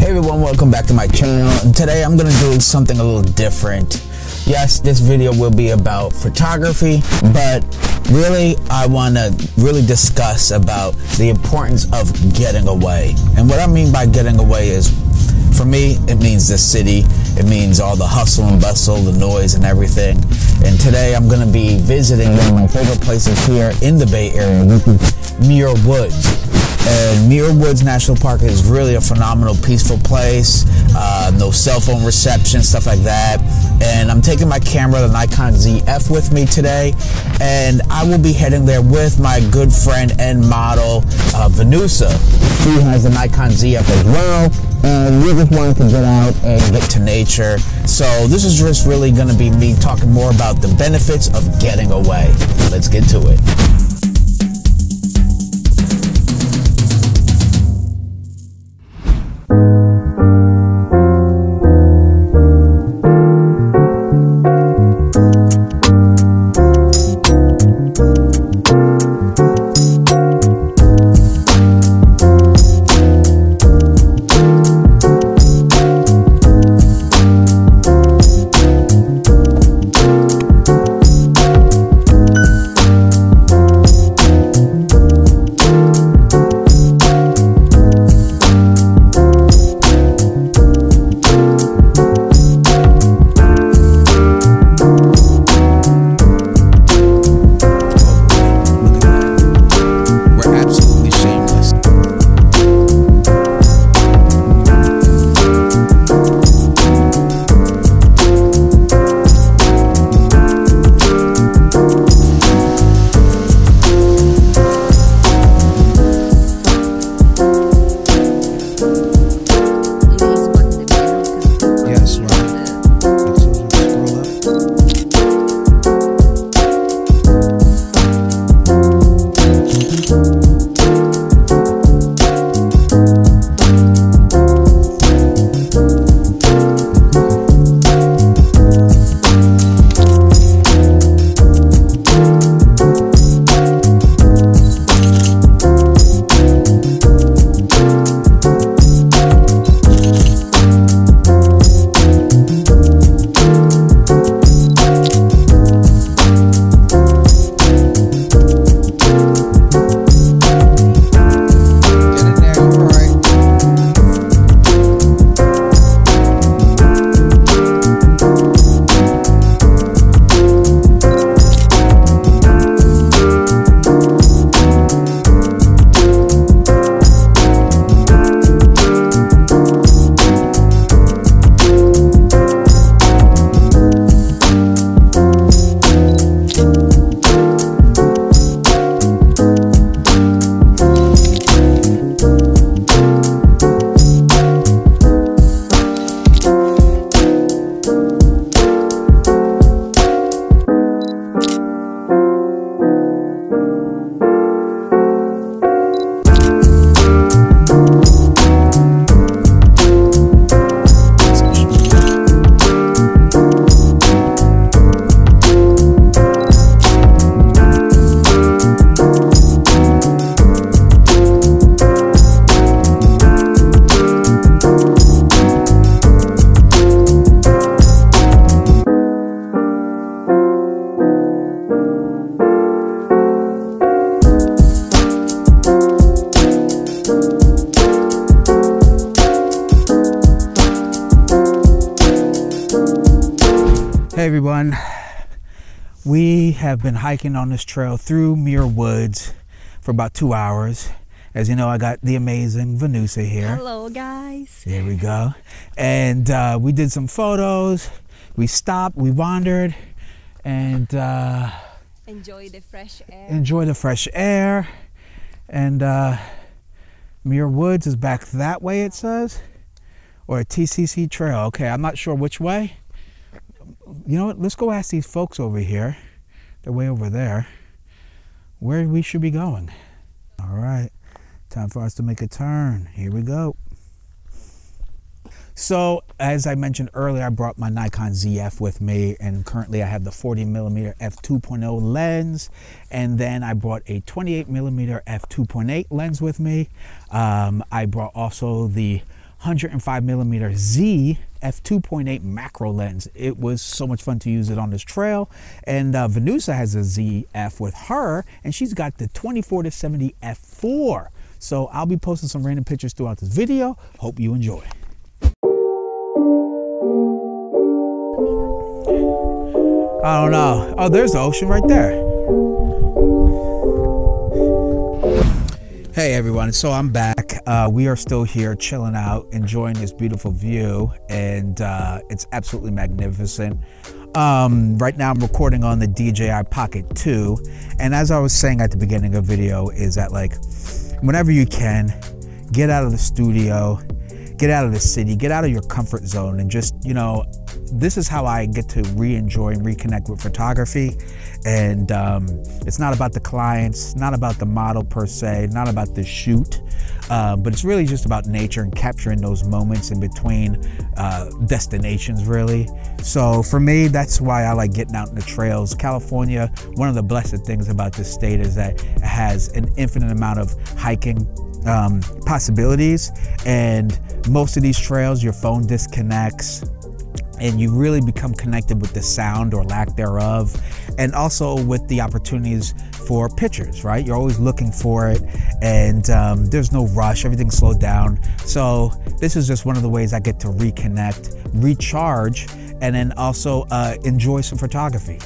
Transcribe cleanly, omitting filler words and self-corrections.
Hey everyone, welcome back to my channel. Today I'm gonna do something a little different. Yes, this video will be about photography, but really I want to really discuss about the importance of getting away. And what I mean by getting away is, for me, it means the city, it means all the hustle and bustle, the noise and everything. And today I'm going to be visiting one of my favorite places here in the Bay Area, Muir Woods. And Muir Woods National Park is really a phenomenal, peaceful place. No cell phone reception, stuff like that. And I'm taking my camera, the Nikon ZF, with me today. And I will be heading there with my good friend and model, Venusa, who has the Nikon ZF as well. And we just wanted to get out and get to nature. So this is just really going to be me talking more about the benefits of getting away. Let's get to it. Hey everyone, we have been hiking on this trail through Muir Woods for about 2 hours. As you know, I got the amazing Venusa here. Hello guys. There we go. And we did some photos, we stopped, we wandered, and enjoy the fresh air. And Muir Woods is back that way, it says, or a TCC trail. Okay, I'm not sure which way. You know what, let's go ask these folks over here, they're way over there, where we should be going. All right, time for us to make a turn. Here we go. So as I mentioned earlier, I brought my Nikon ZF with me, and currently I have the 40mm f2.0 lens, and then I brought a 28mm f2.8 lens with me. I brought also the 105mm Z f2.8 macro lens. It was so much fun to use it on this trail. And Venusa has a ZF with her, and she's got the 24-70 f4. So I'll be posting some random pictures throughout this video. Hope you enjoy. I don't know. Oh, there's the ocean right there. Hey everyone, so I'm back. We are still here chilling out, enjoying this beautiful view, and it's absolutely magnificent. Right now I'm recording on the DJI Pocket 2, and as I was saying at the beginning of the video is that, like, whenever you can, get out of the studio, get out of the city, get out of your comfort zone, and just, you know, this is how I get to re-enjoy and reconnect with photography. And it's not about the clients, not about the model per se, not about the shoot, but it's really just about nature and capturing those moments in between destinations, really. So for me, that's why I like getting out in the trails. California, one of the blessed things about this state is that it has an infinite amount of hiking possibilities, and most of these trails your phone disconnects and you really become connected with the sound or lack thereof, and also with the opportunities for pictures, right? You're always looking for it, and there's no rush, everything's slowed down. So this is just one of the ways I get to reconnect, recharge, and then also enjoy some photography.